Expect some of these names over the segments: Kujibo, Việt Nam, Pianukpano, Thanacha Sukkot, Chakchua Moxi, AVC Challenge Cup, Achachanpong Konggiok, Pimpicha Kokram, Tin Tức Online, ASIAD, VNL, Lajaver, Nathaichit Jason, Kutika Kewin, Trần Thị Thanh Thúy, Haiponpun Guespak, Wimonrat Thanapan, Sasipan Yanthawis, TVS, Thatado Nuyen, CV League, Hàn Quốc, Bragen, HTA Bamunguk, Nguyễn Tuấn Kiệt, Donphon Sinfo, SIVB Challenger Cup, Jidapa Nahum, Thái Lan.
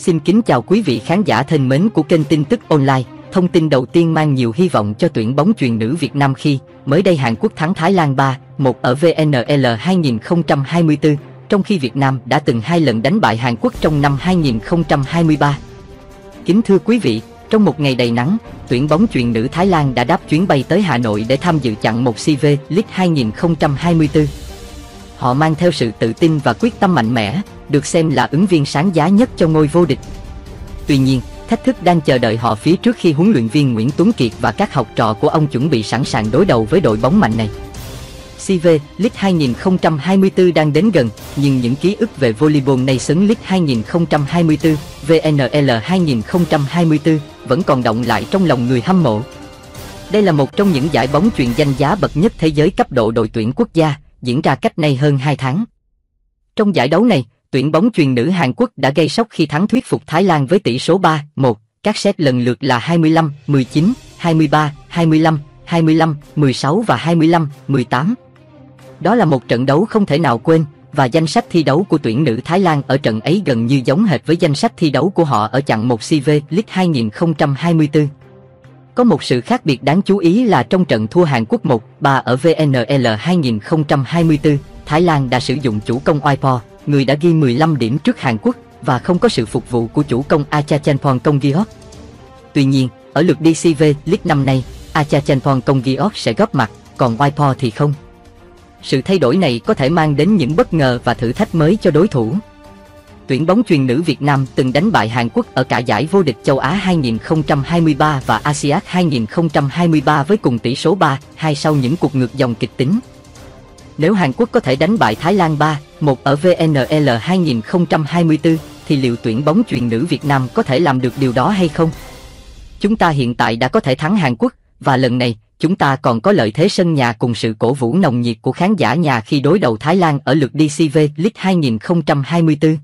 Xin kính chào quý vị khán giả thân mến của kênh tin tức online. Thông tin đầu tiên mang nhiều hy vọng cho tuyển bóng chuyền nữ Việt Nam khi mới đây Hàn Quốc thắng Thái Lan 3-1 ở VNL 2024, trong khi Việt Nam đã từng hai lần đánh bại Hàn Quốc trong năm 2023. Kính thưa quý vị, trong một ngày đầy nắng, tuyển bóng chuyền nữ Thái Lan đã đáp chuyến bay tới Hà Nội để tham dự chặng một CV League 2024. Họ mang theo sự tự tin và quyết tâm mạnh mẽ, được xem là ứng viên sáng giá nhất cho ngôi vô địch. Tuy nhiên, thách thức đang chờ đợi họ phía trước khi huấn luyện viên Nguyễn Tuấn Kiệt và các học trò của ông chuẩn bị sẵn sàng đối đầu với đội bóng mạnh này. CV League 2024 đang đến gần, nhưng những ký ức về volleyball Nations League 2024, VNL 2024 vẫn còn đọng lại trong lòng người hâm mộ. Đây là một trong những giải bóng chuyền danh giá bậc nhất thế giới cấp độ đội tuyển quốc gia, diễn ra cách nay hơn 2 tháng. Trong giải đấu này, tuyển bóng chuyền nữ Hàn Quốc đã gây sốc khi thắng thuyết phục Thái Lan với tỷ số 3-1, các set lần lượt là 25, 19, 23, 25, 25, 16 và 25, 18. Đó là một trận đấu không thể nào quên, và danh sách thi đấu của tuyển nữ Thái Lan ở trận ấy gần như giống hệt với danh sách thi đấu của họ ở chặng 1 CV League 2024. Có một sự khác biệt đáng chú ý là trong trận thua Hàn Quốc 1-3 ở VNL 2024, Thái Lan đã sử dụng chủ công Kujibo, người đã ghi 15 điểm trước Hàn Quốc, và không có sự phục vụ của chủ công Achachanpong Konggiok. Tuy nhiên, ở lượt đi CV League năm nay, Achachanpong Konggiok sẽ góp mặt, còn Kujibo thì không. Sự thay đổi này có thể mang đến những bất ngờ và thử thách mới cho đối thủ. Tuyển bóng chuyền nữ Việt Nam từng đánh bại Hàn Quốc ở cả giải vô địch châu Á 2023 và ASIAD 2023 với cùng tỷ số 3-2 sau những cuộc ngược dòng kịch tính. Nếu Hàn Quốc có thể đánh bại Thái Lan 3-1 ở VNL 2024, thì liệu tuyển bóng chuyền nữ Việt Nam có thể làm được điều đó hay không? Chúng ta hiện tại đã có thể thắng Hàn Quốc, và lần này, chúng ta còn có lợi thế sân nhà cùng sự cổ vũ nồng nhiệt của khán giả nhà khi đối đầu Thái Lan ở lượt đi CV League 2024.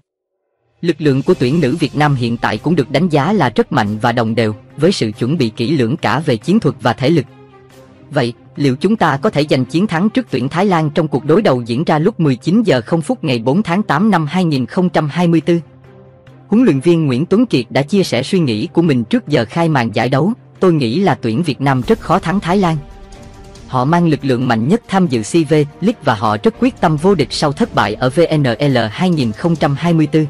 Lực lượng của tuyển nữ Việt Nam hiện tại cũng được đánh giá là rất mạnh và đồng đều, với sự chuẩn bị kỹ lưỡng cả về chiến thuật và thể lực. Vậy, liệu chúng ta có thể giành chiến thắng trước tuyển Thái Lan trong cuộc đối đầu diễn ra lúc 19h00 ngày 4 tháng 8 năm 2024? Huấn luyện viên Nguyễn Tuấn Kiệt đã chia sẻ suy nghĩ của mình trước giờ khai màn giải đấu. Tôi nghĩ là tuyển Việt Nam rất khó thắng Thái Lan. Họ mang lực lượng mạnh nhất tham dự CV League và họ rất quyết tâm vô địch sau thất bại ở VNL 2024.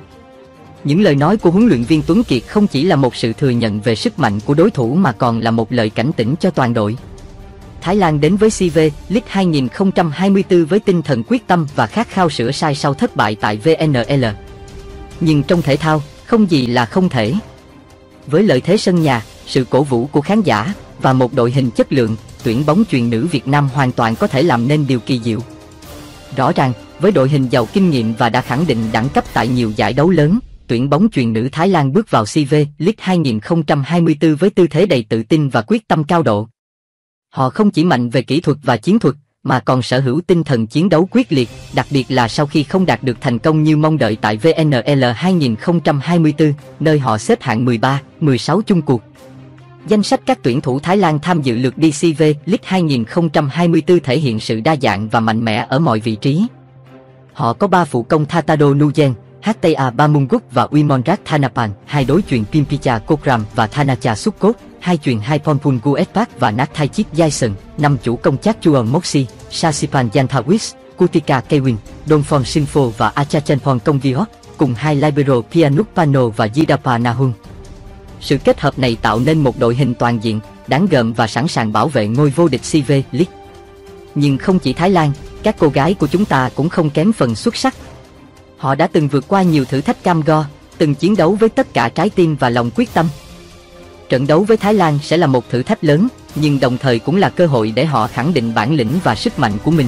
Những lời nói của huấn luyện viên Tuấn Kiệt không chỉ là một sự thừa nhận về sức mạnh của đối thủ mà còn là một lời cảnh tỉnh cho toàn đội. Thái Lan đến với CV League 2024 với tinh thần quyết tâm và khát khao sửa sai sau thất bại tại VNL. Nhưng trong thể thao, không gì là không thể. Với lợi thế sân nhà, sự cổ vũ của khán giả và một đội hình chất lượng, tuyển bóng chuyền nữ Việt Nam hoàn toàn có thể làm nên điều kỳ diệu. Rõ ràng, với đội hình giàu kinh nghiệm và đã khẳng định đẳng cấp tại nhiều giải đấu lớn, tuyển bóng chuyền nữ Thái Lan bước vào CV League 2024 với tư thế đầy tự tin và quyết tâm cao độ. Họ không chỉ mạnh về kỹ thuật và chiến thuật, mà còn sở hữu tinh thần chiến đấu quyết liệt, đặc biệt là sau khi không đạt được thành công như mong đợi tại VNL 2024, nơi họ xếp hạng 13, 16 chung cuộc. Danh sách các tuyển thủ Thái Lan tham dự lượt đi CV League 2024 thể hiện sự đa dạng và mạnh mẽ ở mọi vị trí. Họ có 3 phụ công Thatado Nuyen, HTA Bamunguk và Wimonrat Thanapan, 2 đối chuyền Pimpicha Kokram và Thanacha Sukkot, 2 chuyền Haiponpun Guespak và Nathaichit Jason, 5 chủ công Chakchua Moxi, Sasipan Yanthawis, Kutika Kewin, Donphon Sinfo và Achachanpong Konggiok, cùng 2 libero Pianukpano và Jidapa Nahum. Sự kết hợp này tạo nên một đội hình toàn diện, đáng gờm và sẵn sàng bảo vệ ngôi vô địch CV League. Nhưng không chỉ Thái Lan, các cô gái của chúng ta cũng không kém phần xuất sắc. Họ đã từng vượt qua nhiều thử thách cam go, từng chiến đấu với tất cả trái tim và lòng quyết tâm. Trận đấu với Thái Lan sẽ là một thử thách lớn, nhưng đồng thời cũng là cơ hội để họ khẳng định bản lĩnh và sức mạnh của mình.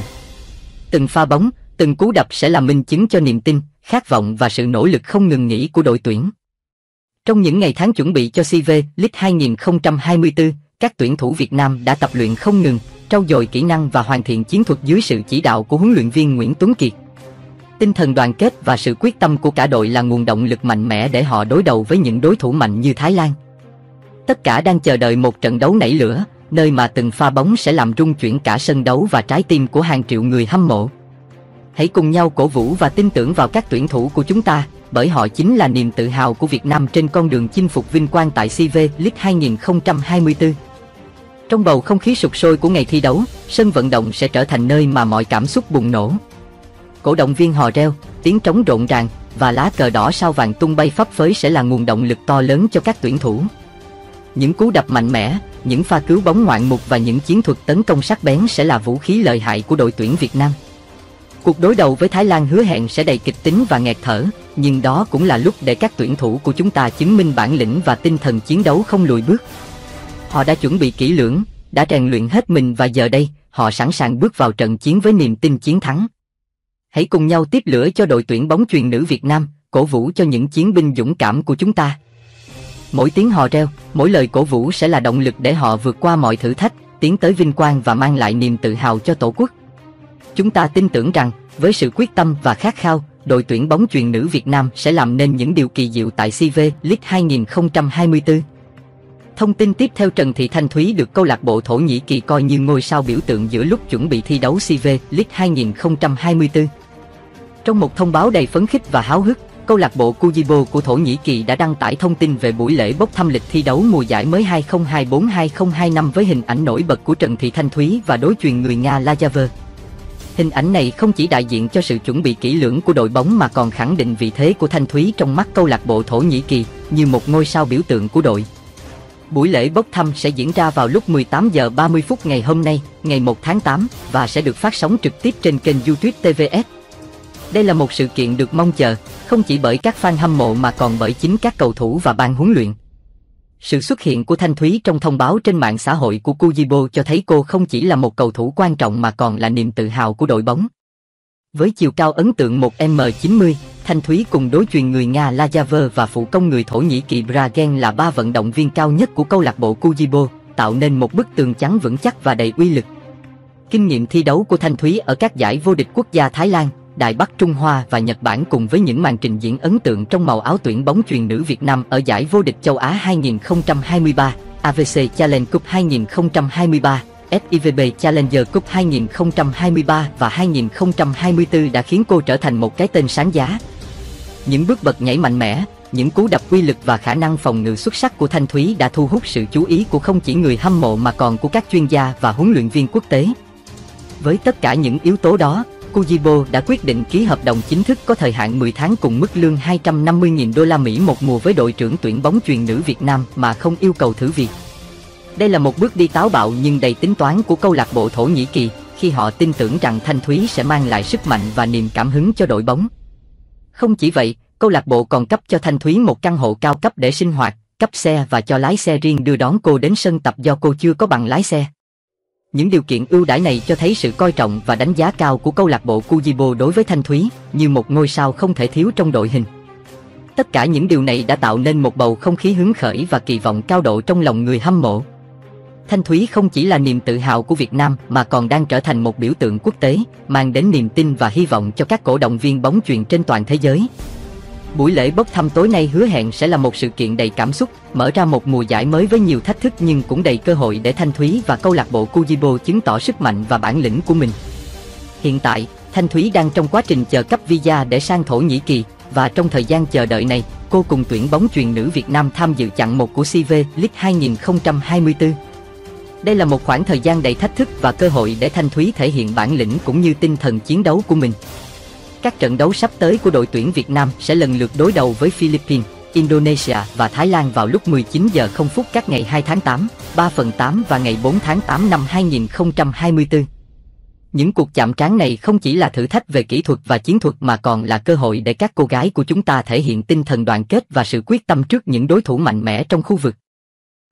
Từng pha bóng, từng cú đập sẽ là minh chứng cho niềm tin, khát vọng và sự nỗ lực không ngừng nghỉ của đội tuyển. Trong những ngày tháng chuẩn bị cho CV League 2024, các tuyển thủ Việt Nam đã tập luyện không ngừng, trau dồi kỹ năng và hoàn thiện chiến thuật dưới sự chỉ đạo của huấn luyện viên Nguyễn Tuấn Kiệt. Tinh thần đoàn kết và sự quyết tâm của cả đội là nguồn động lực mạnh mẽ để họ đối đầu với những đối thủ mạnh như Thái Lan. Tất cả đang chờ đợi một trận đấu nảy lửa, nơi mà từng pha bóng sẽ làm rung chuyển cả sân đấu và trái tim của hàng triệu người hâm mộ. Hãy cùng nhau cổ vũ và tin tưởng vào các tuyển thủ của chúng ta, bởi họ chính là niềm tự hào của Việt Nam trên con đường chinh phục vinh quang tại CV League 2024. Trong bầu không khí sục sôi của ngày thi đấu, sân vận động sẽ trở thành nơi mà mọi cảm xúc bùng nổ. Cổ động viên hò reo, tiếng trống rộn ràng và lá cờ đỏ sao vàng tung bay phấp phới sẽ là nguồn động lực to lớn cho các tuyển thủ. Những cú đập mạnh mẽ, những pha cứu bóng ngoạn mục và những chiến thuật tấn công sắc bén sẽ là vũ khí lợi hại của đội tuyển Việt Nam. Cuộc đối đầu với Thái Lan hứa hẹn sẽ đầy kịch tính và nghẹt thở, nhưng đó cũng là lúc để các tuyển thủ của chúng ta chứng minh bản lĩnh và tinh thần chiến đấu không lùi bước. Họ đã chuẩn bị kỹ lưỡng, đã rèn luyện hết mình và giờ đây, họ sẵn sàng bước vào trận chiến với niềm tin chiến thắng. Hãy cùng nhau tiếp lửa cho đội tuyển bóng chuyền nữ Việt Nam, cổ vũ cho những chiến binh dũng cảm của chúng ta. Mỗi tiếng hò reo, mỗi lời cổ vũ sẽ là động lực để họ vượt qua mọi thử thách, tiến tới vinh quang và mang lại niềm tự hào cho Tổ quốc. Chúng ta tin tưởng rằng, với sự quyết tâm và khát khao, đội tuyển bóng chuyền nữ Việt Nam sẽ làm nên những điều kỳ diệu tại CV League 2024. Thông tin tiếp theo, Trần Thị Thanh Thúy được câu lạc bộ Thổ Nhĩ Kỳ coi như ngôi sao biểu tượng giữa lúc chuẩn bị thi đấu CV League 2024. Trong một thông báo đầy phấn khích và háo hức, câu lạc bộ Kujibo của Thổ Nhĩ Kỳ đã đăng tải thông tin về buổi lễ bốc thăm lịch thi đấu mùa giải mới 2024-2025 với hình ảnh nổi bật của Trần Thị Thanh Thúy và đối chuyền người Nga Lajaver. Hình ảnh này không chỉ đại diện cho sự chuẩn bị kỹ lưỡng của đội bóng mà còn khẳng định vị thế của Thanh Thúy trong mắt câu lạc bộ Thổ Nhĩ Kỳ như một ngôi sao biểu tượng của đội. Buổi lễ bốc thăm sẽ diễn ra vào lúc 18h30 ngày hôm nay, ngày 1 tháng 8 và sẽ được phát sóng trực tiếp trên kênh YouTube TVS. Đây là một sự kiện được mong chờ, không chỉ bởi các fan hâm mộ mà còn bởi chính các cầu thủ và ban huấn luyện. Sự xuất hiện của Thanh Thúy trong thông báo trên mạng xã hội của Kujibo cho thấy cô không chỉ là một cầu thủ quan trọng mà còn là niềm tự hào của đội bóng. Với chiều cao ấn tượng 1m90, Thanh Thúy cùng đối chuyền người Nga Lajaver và phụ công người Thổ Nhĩ Kỳ Bragen là ba vận động viên cao nhất của câu lạc bộ Kujibo, tạo nên một bức tường chắn vững chắc và đầy uy lực. Kinh nghiệm thi đấu của Thanh Thúy ở các giải vô địch quốc gia Thái Lan, Đài Bắc Trung Hoa và Nhật Bản cùng với những màn trình diễn ấn tượng trong màu áo tuyển bóng chuyền nữ Việt Nam ở giải vô địch châu Á 2023, AVC Challenge Cup 2023, SIVB Challenger Cup 2023 và 2024 đã khiến cô trở thành một cái tên sáng giá. Những bước bật nhảy mạnh mẽ, những cú đập uy lực và khả năng phòng ngự xuất sắc của Thanh Thúy đã thu hút sự chú ý của không chỉ người hâm mộ mà còn của các chuyên gia và huấn luyện viên quốc tế. Với tất cả những yếu tố đó, Kujibo đã quyết định ký hợp đồng chính thức có thời hạn 10 tháng cùng mức lương $250.000 một mùa với đội trưởng tuyển bóng chuyền nữ Việt Nam mà không yêu cầu thử việc. Đây là một bước đi táo bạo nhưng đầy tính toán của câu lạc bộ Thổ Nhĩ Kỳ khi họ tin tưởng rằng Thanh Thúy sẽ mang lại sức mạnh và niềm cảm hứng cho đội bóng. Không chỉ vậy, câu lạc bộ còn cấp cho Thanh Thúy một căn hộ cao cấp để sinh hoạt, cấp xe và cho lái xe riêng đưa đón cô đến sân tập do cô chưa có bằng lái xe. Những điều kiện ưu đãi này cho thấy sự coi trọng và đánh giá cao của câu lạc bộ Kujibo đối với Thanh Thúy như một ngôi sao không thể thiếu trong đội hình. Tất cả những điều này đã tạo nên một bầu không khí hứng khởi và kỳ vọng cao độ trong lòng người hâm mộ. Thanh Thúy không chỉ là niềm tự hào của Việt Nam mà còn đang trở thành một biểu tượng quốc tế, mang đến niềm tin và hy vọng cho các cổ động viên bóng chuyền trên toàn thế giới. Buổi lễ bốc thăm tối nay hứa hẹn sẽ là một sự kiện đầy cảm xúc, mở ra một mùa giải mới với nhiều thách thức nhưng cũng đầy cơ hội để Thanh Thúy và câu lạc bộ Kujibo chứng tỏ sức mạnh và bản lĩnh của mình. Hiện tại, Thanh Thúy đang trong quá trình chờ cấp visa để sang Thổ Nhĩ Kỳ và trong thời gian chờ đợi này, cô cùng tuyển bóng chuyền nữ Việt Nam tham dự chặng 1 của CV League 2024. Đây là một khoảng thời gian đầy thách thức và cơ hội để Thanh Thúy thể hiện bản lĩnh cũng như tinh thần chiến đấu của mình. Các trận đấu sắp tới của đội tuyển Việt Nam sẽ lần lượt đối đầu với Philippines, Indonesia và Thái Lan vào lúc 19h các ngày 2 tháng 8, 3/8 và ngày 4 tháng 8 năm 2024. Những cuộc chạm trán này không chỉ là thử thách về kỹ thuật và chiến thuật mà còn là cơ hội để các cô gái của chúng ta thể hiện tinh thần đoàn kết và sự quyết tâm trước những đối thủ mạnh mẽ trong khu vực.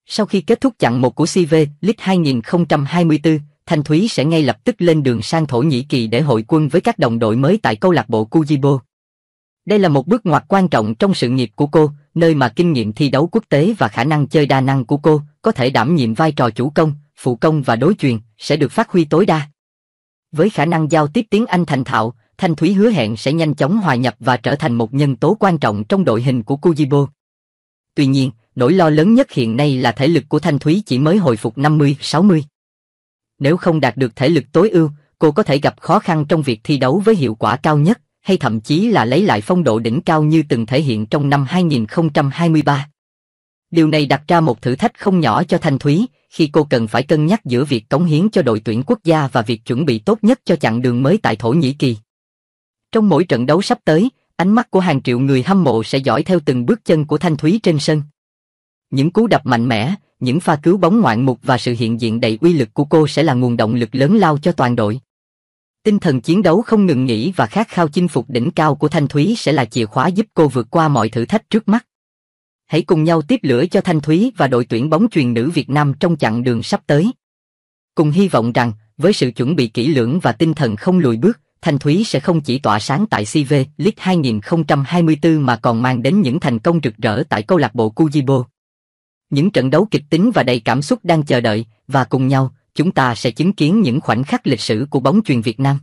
Sau khi kết thúc chặng 1 của CV League 2024, Thanh Thúy sẽ ngay lập tức lên đường sang Thổ Nhĩ Kỳ để hội quân với các đồng đội mới tại câu lạc bộ Kujibo. Đây là một bước ngoặt quan trọng trong sự nghiệp của cô, nơi mà kinh nghiệm thi đấu quốc tế và khả năng chơi đa năng của cô có thể đảm nhiệm vai trò chủ công, phụ công và đối chuyền sẽ được phát huy tối đa. Với khả năng giao tiếp tiếng Anh thành thạo, Thanh Thúy hứa hẹn sẽ nhanh chóng hòa nhập và trở thành một nhân tố quan trọng trong đội hình của Kujibo. Tuy nhiên, nỗi lo lớn nhất hiện nay là thể lực của Thanh Thúy chỉ mới hồi phục 50-60. Nếu không đạt được thể lực tối ưu, cô có thể gặp khó khăn trong việc thi đấu với hiệu quả cao nhất, hay thậm chí là lấy lại phong độ đỉnh cao như từng thể hiện trong năm 2023. Điều này đặt ra một thử thách không nhỏ cho Thanh Thúy, khi cô cần phải cân nhắc giữa việc cống hiến cho đội tuyển quốc gia và việc chuẩn bị tốt nhất cho chặng đường mới tại Thổ Nhĩ Kỳ. Trong mỗi trận đấu sắp tới, ánh mắt của hàng triệu người hâm mộ sẽ dõi theo từng bước chân của Thanh Thúy trên sân. Những cú đập mạnh mẽ, những pha cứu bóng ngoạn mục và sự hiện diện đầy uy lực của cô sẽ là nguồn động lực lớn lao cho toàn đội. Tinh thần chiến đấu không ngừng nghỉ và khát khao chinh phục đỉnh cao của Thanh Thúy sẽ là chìa khóa giúp cô vượt qua mọi thử thách trước mắt. Hãy cùng nhau tiếp lửa cho Thanh Thúy và đội tuyển bóng chuyền nữ Việt Nam trong chặng đường sắp tới. Cùng hy vọng rằng, với sự chuẩn bị kỹ lưỡng và tinh thần không lùi bước, Thanh Thúy sẽ không chỉ tỏa sáng tại CV League 2024 mà còn mang đến những thành công rực rỡ tại câu lạc bộ Kujibo. Những trận đấu kịch tính và đầy cảm xúc đang chờ đợi, và cùng nhau, chúng ta sẽ chứng kiến những khoảnh khắc lịch sử của bóng chuyền Việt Nam.